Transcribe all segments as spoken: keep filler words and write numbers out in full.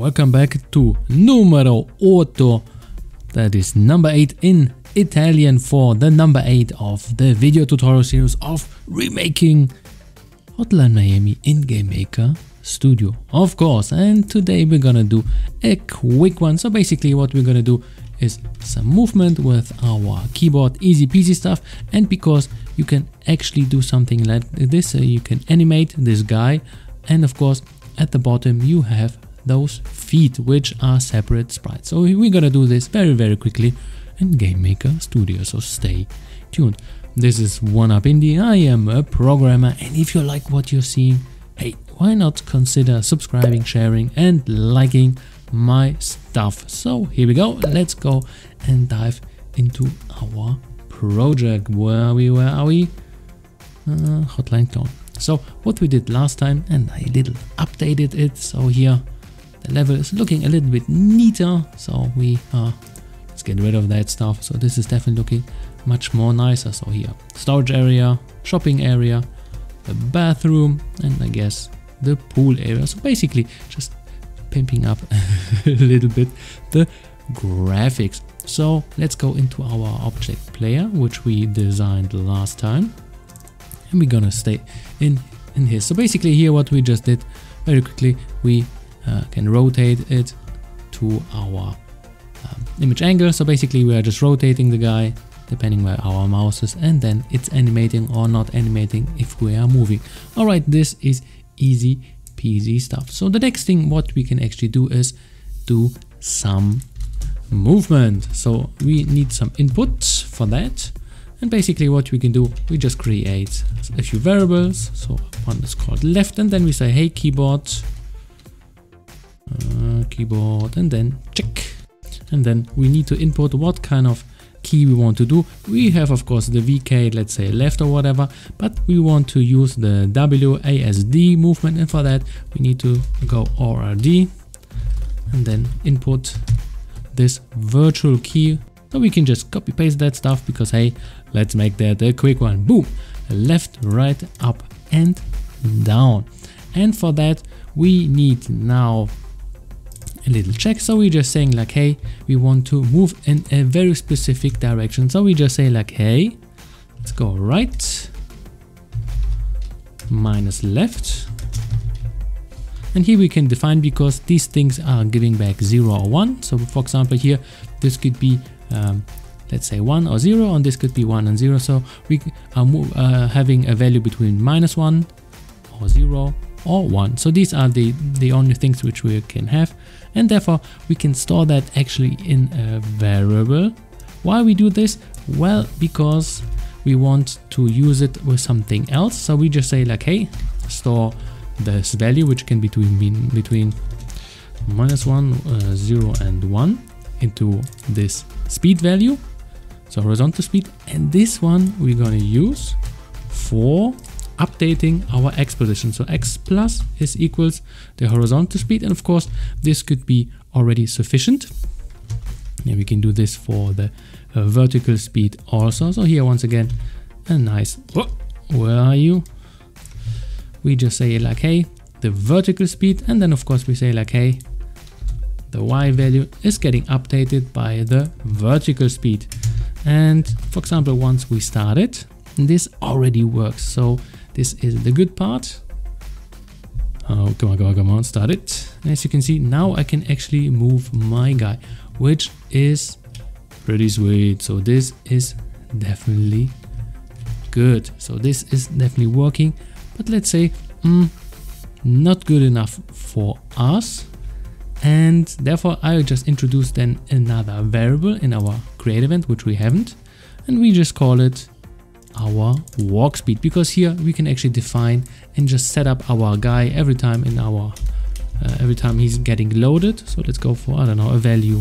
Welcome back to numero otto, that is number eight in Italian for the number eight of the video tutorial series of remaking Hotline Miami in GameMaker Studio, of course. And today we're gonna do a quick one. So basically what we're gonna do is some movement with our keyboard, easy peasy stuff. And because you can actually do something like this, so you can animate this guy, and of course at the bottom you have those feet, which are separate sprites. So we're gonna do this very very quickly in GameMaker Studio, so stay tuned. This is one up Indie, I am a programmer, and if you like what you're seeing, hey, why not consider subscribing, sharing and liking my stuff. So here we go, let's go and dive into our project. Where are we, where are we? Uh, Hotline Clone. So what we did last time, and I little updated it, so here the level is looking a little bit neater. So we are, let's get rid of that stuff. So this is definitely looking much more nicer. So here, storage area, shopping area, the bathroom, and I guess the pool area. So basically just pimping up a little bit the graphics. So let's go into our object player, which we designed last time, and we're gonna stay in in here. So basically here what we just did very quickly, we uh, can rotate it to our um, image angle. So basically we are just rotating the guy depending where our mouse is, and then it's animating or not animating if we are moving. All right, this is easy peasy stuff. So the next thing what we can actually do is do some movement. So we need some inputs for that, and basically what we can do, we just create a few variables. So one is called left, and then we say hey keyboard, uh, keyboard, and then check, and then we need to input what kind of key we want to do. We have of course the V K, let's say left or whatever, but we want to use the W A S D movement, and for that we need to go R R D and then input this virtual key. So we can just copy paste that stuff because hey, let's make that a quick one. Boom, left, right, up and down. And for that we need now a little check. So we're just saying like hey, we want to move in a very specific direction. So we just say like hey, let's go right minus left, and here we can define, because these things are giving back zero or one. So for example here, this could be um, let's say one or zero, and this could be one and zero. So we are uh, having a value between minus one or zero or one. So these are the the only things which we can have, and therefore we can store that actually in a variable. Why we do this? Well, because we want to use it with something else. So we just say like hey, store this value, which can be between between minus one uh, zero and one, into this speed value, so horizontal speed. And this one we're gonna use for updating our x position. So x plus is equals the horizontal speed, and of course this could be already sufficient, and we can do this for the uh, vertical speed also. So here once again a nice, where are you, we just say like hey, the vertical speed, and then of course we say like hey, the y value is getting updated by the vertical speed. And for example, once we start it, this already works. So this is the good part. Oh, come on, come on, come on, start it. And as you can see, now I can actually move my guy, which is pretty sweet. So this is definitely good. So this is definitely working, but let's say mm, not good enough for us. And therefore I just introduce then another variable in our create event, which we haven't. And we just call it our walk speed, because here we can actually define and just set up our guy every time in our uh, every time he's getting loaded. So let's go for, I don't know, a value.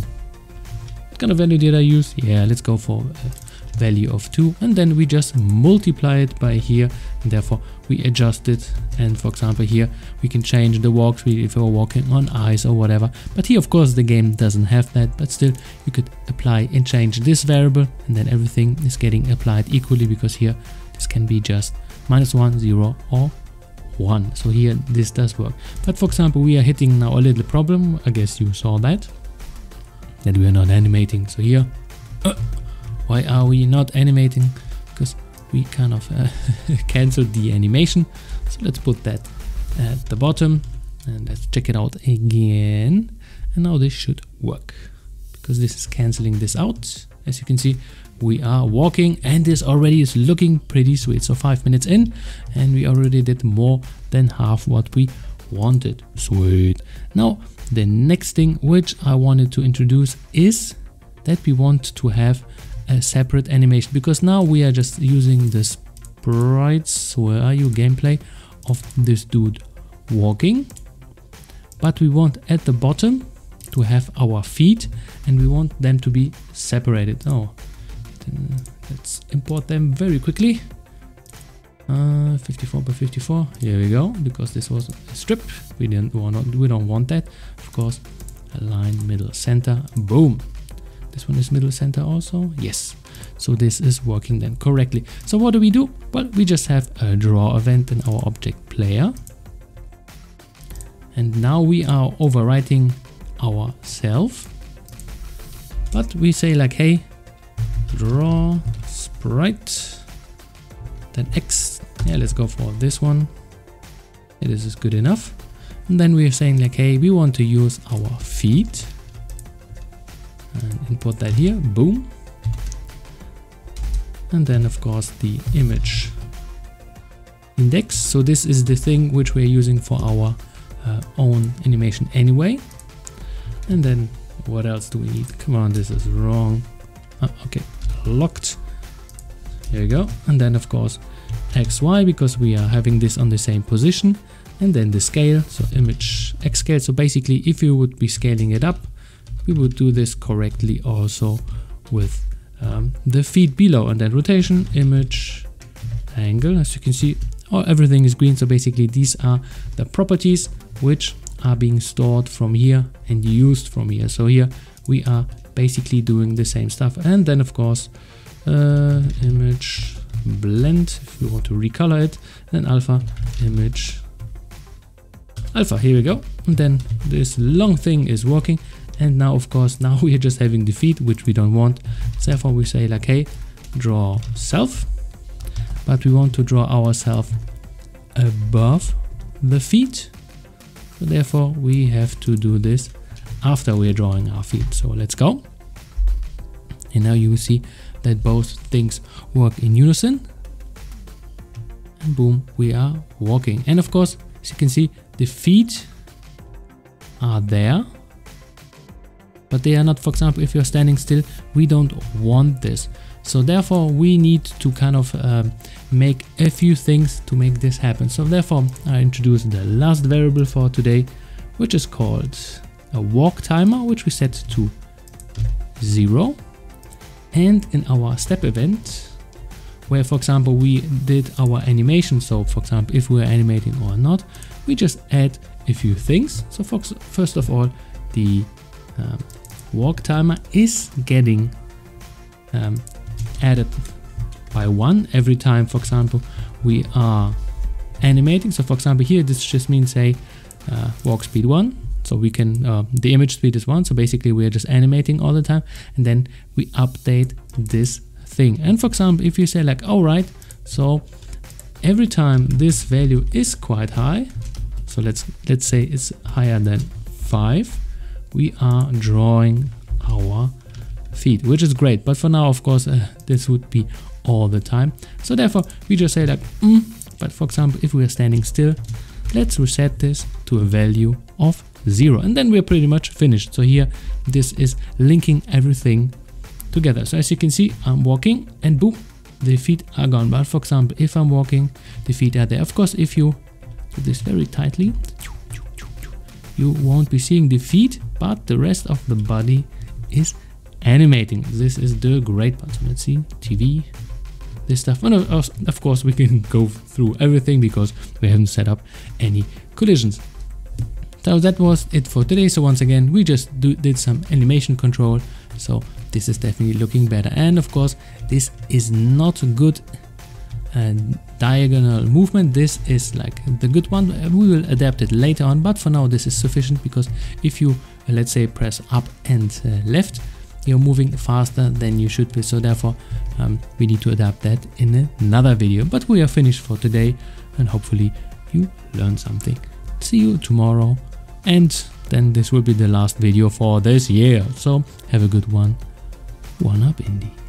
What kind of value did I use? Yeah, let's go for a value of two, and then we just multiply it by here, and therefore we adjust it. And for example here we can change the walk speed if we're walking on ice or whatever, but here of course the game doesn't have that, but still you could apply and change this variable, and then everything is getting applied equally, because here this can be just minus one, zero or one. So here this does work. But for example, we are hitting now a little problem. I guess you saw that, that we are not animating. So here, uh, why are we not animating? Because we kind of uh, canceled the animation. So let's put that at the bottom and let's check it out again. And now this should work because this is canceling this out. As you can see, we are walking and this already is looking pretty sweet. So five minutes in and we already did more than half what we wanted. Sweet. Now the next thing which I wanted to introduce is that we want to have a separate animation, because now we are just using the sprites. Where are you, gameplay, of this dude walking, but we want at the bottom to have our feet and we want them to be separated. Oh, let's import them very quickly. Uh, fifty-four by fifty-four, here we go, because this was a strip. We didn't want, we don't want that. Of course, align middle center, boom. This one is middle center also, yes. So this is working then correctly. So what do we do? Well, we just have a draw event in our object player. And now we are overwriting ourselves, but we say like, hey, draw sprite, then X, yeah, let's go for this one. Yeah, this is good enough. And then we're saying like, hey, we want to use our feet and input that here, boom. And then of course the image index. So this is the thing which we're using for our uh, own animation anyway. And then what else do we need? Come on, this is wrong. Ah, okay, locked, here we go. And then of course X Y, because we are having this on the same position. And then the scale, so image X scale. So basically if you would be scaling it up, we would do this correctly also with um, the feet below. And then rotation, image angle, as you can see, oh, everything is green. So basically these are the properties which are being stored from here and used from here. So here we are basically doing the same stuff. And then of course uh, image blend if you want to recolor it, and alpha, image alpha, here we go. And then this long thing is working. And now of course now we are just having the feet, which we don't want, so therefore we say like, hey, draw self, but we want to draw ourselves above the feet. So therefore we have to do this after we're drawing our feet. So let's go. And now you will see that both things work in unison. And boom, we are walking. And of course, as you can see, the feet are there, but they are not, for example, if you're standing still, we don't want this. So therefore we need to kind of uh, make a few things to make this happen. So therefore I introduced the last variable for today, which is called a walk timer, which we set to zero. And in our step event, where for example we did our animation, so for example if we're animating or not, we just add a few things. So for, first of all, the um, walk timer is getting um, added by one every time, for example, we are animating. So for example here this just means say uh, walk speed one. So we can, uh, the image speed is one. So basically we are just animating all the time, and then we update this thing. And for example, if you say like, all right, so every time this value is quite high, so let's, let's say it's higher than five, we are drawing our feet, which is great. But for now, of course, uh, this would be all the time. So therefore we just say like, mm. But for example, if we are standing still, let's reset this to a value of zero, and then we're pretty much finished. So here this is linking everything together. So as you can see, I'm walking and boom, the feet are gone. But for example, if I'm walking, the feet are there. Of course, if you do this very tightly, you won't be seeing the feet, but the rest of the body is animating. This is the great part. So let's see, T V, this stuff. And of course we can go through everything because we haven't set up any collisions. So that was it for today. So once again, we just do, did some animation control. So this is definitely looking better. And of course, this is not good uh, diagonal movement. This is like the good one. We will adapt it later on, but for now this is sufficient, because if you uh, let's say press up and uh, left, you're moving faster than you should be. So therefore um, we need to adapt that in another video, but we are finished for today, and hopefully you learn something. See you tomorrow, and then this will be the last video for this year. So have a good one. one up Indie.